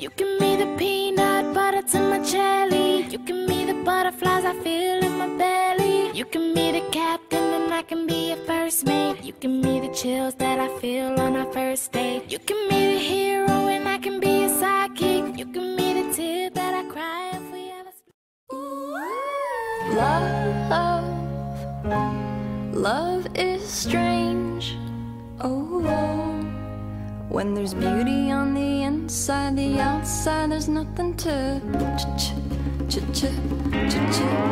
You give me the peanut butter to my jelly. You give me the butterflies I feel in my belly. You can be the captain and I can be your first mate. You give me the chills that I feel on our first date. You can be the hero and I can be your sidekick. You can be the tear that I cry if we ever split. Ooh. Love is strange. Oh. When there's beauty on the inside, the outside, there's nothing to